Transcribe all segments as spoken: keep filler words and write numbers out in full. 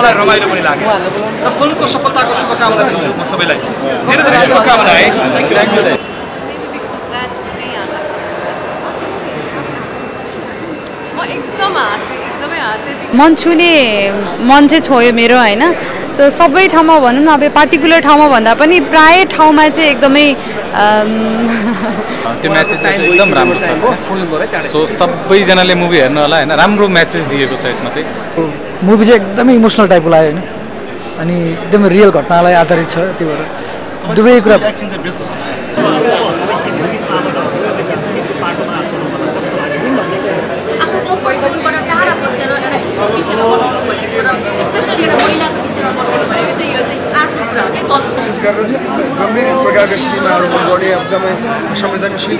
मलाई रमाइलो पनि लाग्यो र फिल्मको सफलताको शुभकामना दिन्छु म सबैलाई धेरै धेरै शुभकामना है थ्यांक यू म एकदम हाँसे एकदमै हाँसे मन छुने मन चाहिँ छोयो मेरो हैन सो सबै ठाउँमा भन्नु न अब पर्टिकुलर ठाउँमा भन्दा पनि प्राय ठाउँमा चाहिँ एकदमै त्यो मेसेज एकदम राम्रो छ सो सबै जनाले मुभी हेर्न होला हैन राम्रो मेसेज दिएको छ यसमा चाहिँ मुभी चाहिँ एकदमै इमोशनल टाइपको लाग्यो हैन अनि एकदमै रियल घटनालाई आधारित छ त्यो भएर दुबै कुरा गम्भीर प्रकारका सिनेमाहरू बढी एकदमै संवेदनशील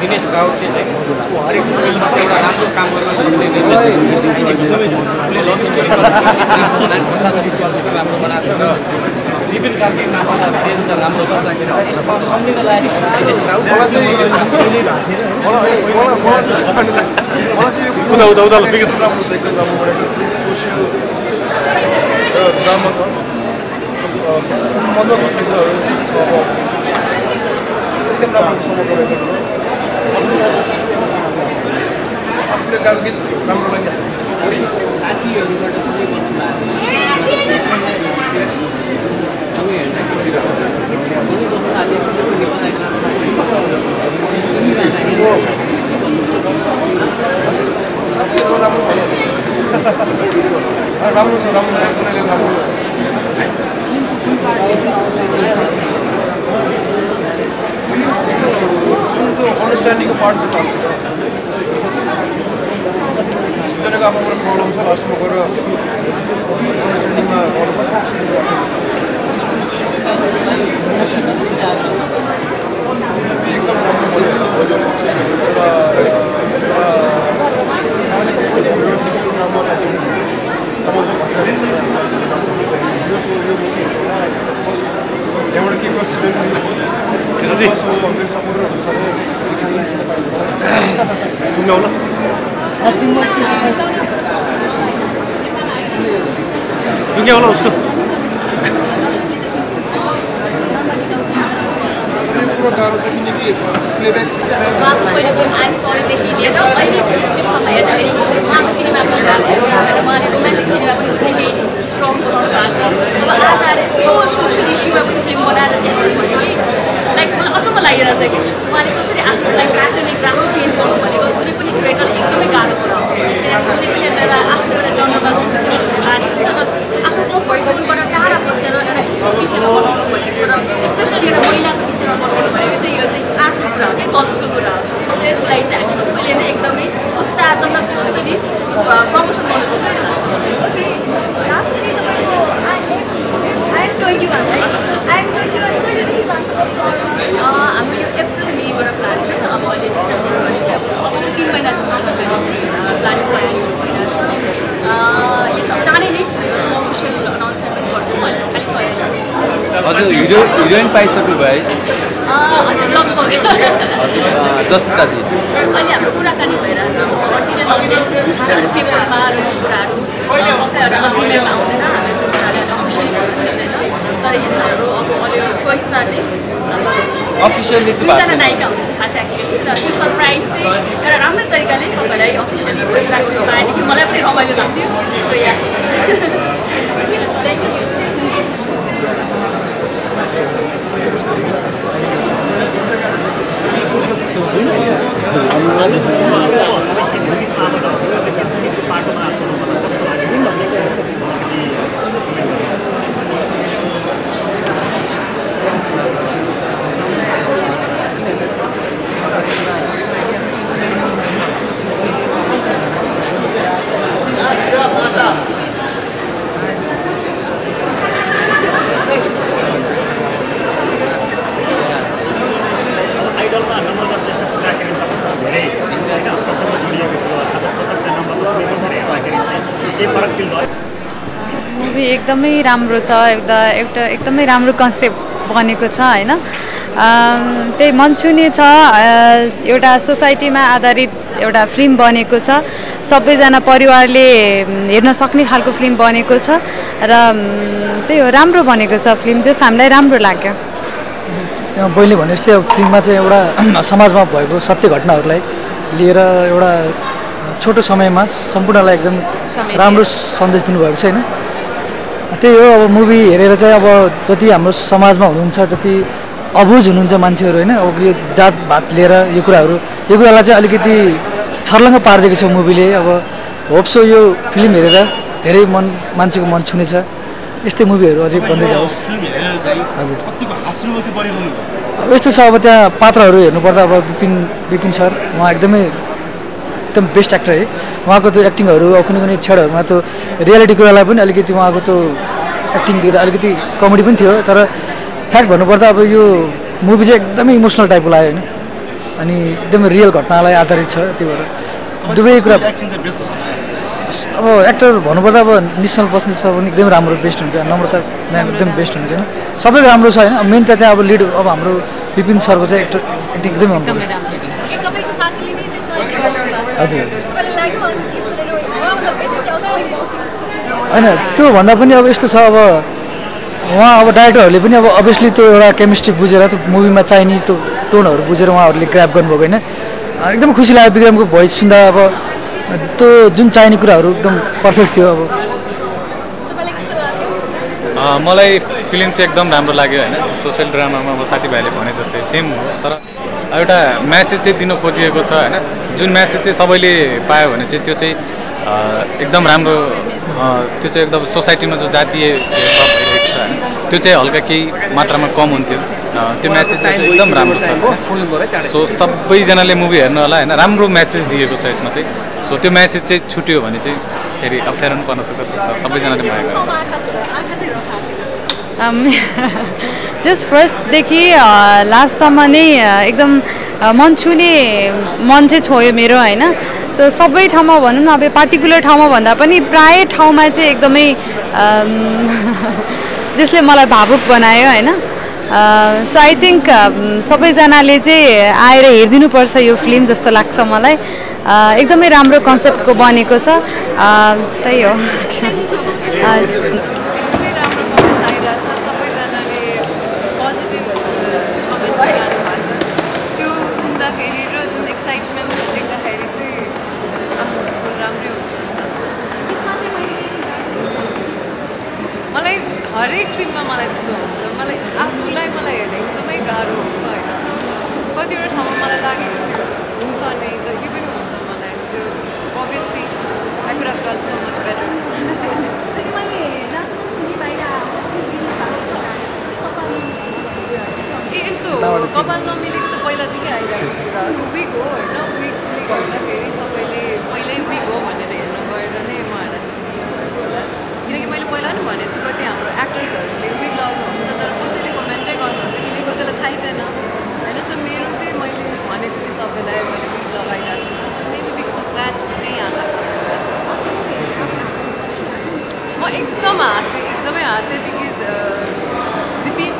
दिनेश राउतले चाहिँ हरेक फिल्ममा चाहिँ एउटा राम्रो काम गर्न सक्ने निर्देशक हुनुहुन्छ। उनले लभ स्टोरी राम्रो बनाएको छ र बिपिन कार्की नामका धेरै राम्रो सन्तानले यसमा सम्झिनलाई दिनेश राउत उता उता उता बिग राम्रो छ एकदम राम्रो गरेको छ सोसियल ड्रामा छ समाजको कुराहरू छ एकदम राम्रो समाजको कुराहरू आफूले गाएको गीत राम्रो लाग्यो साथीहरुबाट सबै बस्नु सँगै राम्रो छ राम्रो understanding of part of the task. Sujana ka hamro problem sa last mein kar understanding ma aur ek तुम लोग ना तुम क्या बोला उसको I मुभी एकदमै राम्रो छ एउटा एउटा एकदमै राम्रो कन्सेप्ट बनेको छ हैन त्यही मन छुने छ एउटा सोसाइटीमा आधारित एउटा फिल्म बनेको छ सबैजना परिवारले हेर्न सक्ने खालको फिल्म बनेको छ र त्यही हो राम्रो बनेको छ फिल्म जस हामीलाई राम्रो लाग्यो पहिले भनेपछि फिल्ममा चाहिँ एउटा समाजमा भएको सत्य घटनाहरूलाई लिएर एउटा छोटो समयमा सम्पूर्णलाई एकदम राम्रो सन्देश दिनुभएको छ हैन त्यही हो अब मुभी हेरेर चाहिँ अब जति हाम्रो समाजमा हुनुहुन्छ जति अबुझ हुनुहुन्छ मान्छेहरु हैन अब यो जात भात लिएर यो कुराहरु यो कुरालाई चाहिँ अलिकति छर्लङ्ग पार्दिएको छ मुभीले अब होप्सो यो फिल्म हेरेर धेरै मन मान्छेको मन छुनेछ यस्तै मुभीहरु अझै बन्दै जाओस् हजुर कतिको हाँस्यमुखी बनिरहनु अब यस्तो छ अब त्यहाँ पात्रहरु हेर्नु पर्दा अब बिपिन बिपिन सर उहाँ एकदमै एकदम बेस्ट एक्टर है उहाँको त्यो एक्टिङहरु कुनै कुनै छेडहरुमा त रियालिटी कुरालाई पनि अलिकति उहाँको त्यो एक्टिङ दिएर अलिकति कमेडी पनि थियो तर फ्याक्ट भन्नुपर्दा अब यो मुभी चाहिँ एकदमै इमोसनल टाइपको लाग्यो हैन अनि एकदमै रियल घटनालाई आधारित छ त्यो भएर दुबै कुरा अब एक्टर भन्नुपर्दा अब निश्चल बस्नेछ पनि एकदम राम्रो बेस्ट हुन्छ नम्रता म्याम एकदम बेस्ट हुन्छ हैन सबै राम्रो छ हैन मेन त त्यहाँ अब लिड अब हाम्रो बिपिन सरको चाहिँ एक्टर एक्टिङ एकदम हजुर हैन त्यो भन्दा पनि अब यस्तो छ अब उहाँ अब डाइरेक्टरहरूले पनि अब अभियसली त्यो एउटा केमिस्ट्री बुझेर त्यो मुभीमा चाहिने त्यो टोनहरू बुझेर उहाँहरूले ग्राप गर्नुभएको हैन एकदम खुसी लाग्यो विक्रमको भोइस सुन्दा अब त्यो जुन चाहिने कुराहरू एकदम पर्फेक्ट थियो अब मलाई फिल्म चाहिँ एकदम राम्रो लाग्यो हैन सोशल ड्रामामा अब साथीभाइले भने जस्तै सेम हो तर एउटा मेसेज चाहिँ दिन खोजिएको छ हैन जुन मेसेज चाहिँ सबैले पायो भने चाहिँ त्यो चाहिँ एकदम राम्रो त्यो चाहिँ एकदम सोसाइटीमा जो जातीय भेदभाव देखिएको छ हैन त्यो चाहिँ हल्का केही मात्रामा कम हुन्थ्यो त्यो मेसेज चाहिँ एकदम राम्रो छ सो सबैजनाले मुभी हेर्नु होला हैन राम्रो मेसेज दिएको छ यसमा चाहिँ सो त्यो मेसेज चाहिँ छुट्यो भने चाहिँ फेरि अप्ठ्यारो पनि पर्न सक्छ सबैजनाले माया गर्नु जस्ट फर्स्टदेखि लास्टसम्म नै एकदम मन छुने मन चाहिँ छोयो मेरो हैन सो सबै ठाउँमा भनौँ न अब पार्टिकुलर ठाउँमा भन्दा पनि प्राय ठाउँमा चाहिँ एकदमै जसले मलाई भावुक बनायो हैन सो आई थिंक सबैजनाले चाहिँ आएर हेर्दिनुपर्छ यो फिल्म जस्तो लाग्छ मलाई एकदमै राम्रो कन्सेप्टको बनेको छ त्यही हो हरेक फिल्ममा मलाई त्यस्तो हुन्छ मलाई आफूलाई मलाई हेर्दा एकदमै गाह्रो हुन्छ हैन सो कतिवटा ठाउँमा मलाई लागेको थियो हुन्छ अनि त यो पनि हुन्छ मलाई त्यो obviously I could have done so much better मैले जसको सुनि बाहिर आउँदा के यस्तो कपाल नमिलेको त पहिलादेखि आइरहेको छ त्यो विक हो हैन विकले गर्दाखेरि सबैले पहिल्यै विक हो भनेर हेर्नु गएर नै मलाई किनकि मैले पहिला नि भने चाहिँ कति हाम्रो एक्टर्सहरूले विक लाउनुहुन्छ तर कसैले कमेन्टै गर्नुहुन्छ किनकि कसैलाई थाहै छैन हैन सो मेरो चाहिँ मैले भनेको थिएँ सबैलाई मैले विक लगाइरहेको छु so maybe because of that नै आला म एकदम हाँसेँ एकदमै हाँसेँ बिकज बिपिन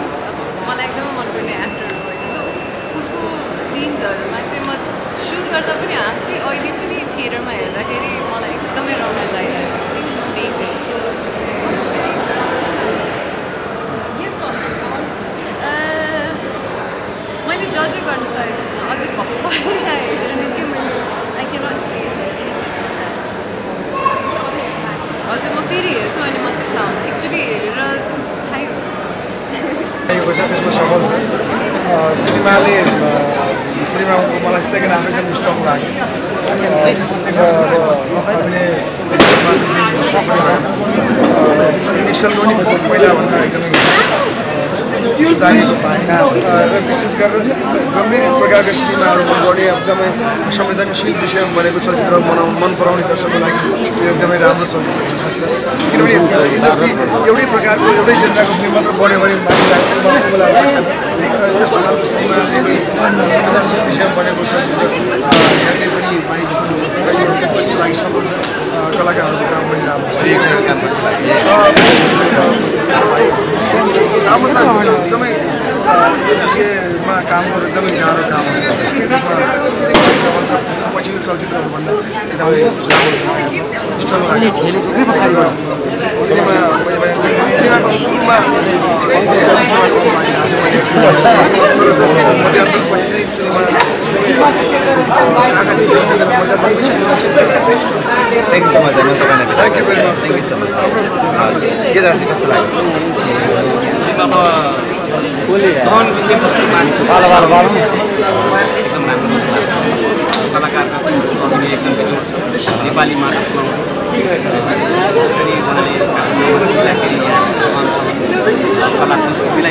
मलाई एकदमै मनपर्ने एक्टर हो होइन सो उसको सिन्सहरूमा चाहिँ म सुट गर्दा पनि हाँस्थेँ अहिले पनि थिएटरमा हेर्दाखेरि मलाई एकदमै रमाइलो लाग्यो इट्स अमेजिङ मैले जजै गर्न सकेको छैन अझै भर्खरै हेरेर निस्केँ मैले आई क्यान नट से अझै म फेरि हेर्छु अनि मात्रै थाहा हुन्छ एक्चुली हेरेर थाहै हुन्छ त्यसमा सफल छ सिनेमाले कसरीमा मलाई सेकेन्ड हाफ एकदम स्ट्रङ लाग्यो हामीले इनिशियल पनि पहिला भन्दा एकदमै जानेको पाएँ र विशेष गरेर गम्भीर प्रकारका सिनेमाहरूको बढी एकदमै संवेदनशील विषयमा बनेको चलचित्र बनाउन मन पराउने दर्शकको लागि एकदमै राम्रो चलचित्र हुन सक्छ किनभने इन्डस्ट्री एउटै प्रकारको एउटै जनताको फिल्म मात्र बढ्यो भने मान्छेको लागि यस्तो खालको सिनेमा संवेदनशील विषय बनेको चलचित्र हेर्ने पनि मानिसहरूको लागि सफल छ कलाकारहरूको काम पनि राम्रो छ राम्रो छ एकदमै यो विषयमा काम गर्नु एकदमै गाह्रो काम हो सफल छ पछिल्लो चलचित्रहरूभन्दा एकदमै स्ट्रङ लाग्यो सिनेमा सिनेमाको सुरुमा Thank you so much. Thank you very much. Thank you so much. Terima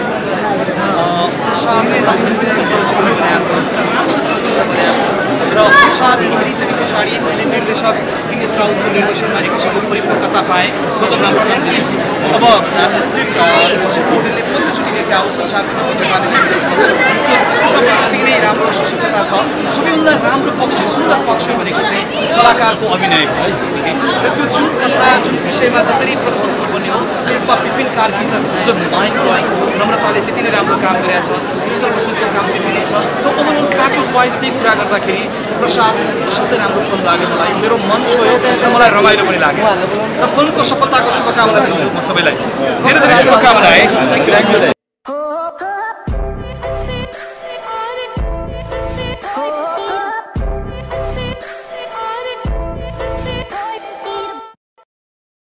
kasih.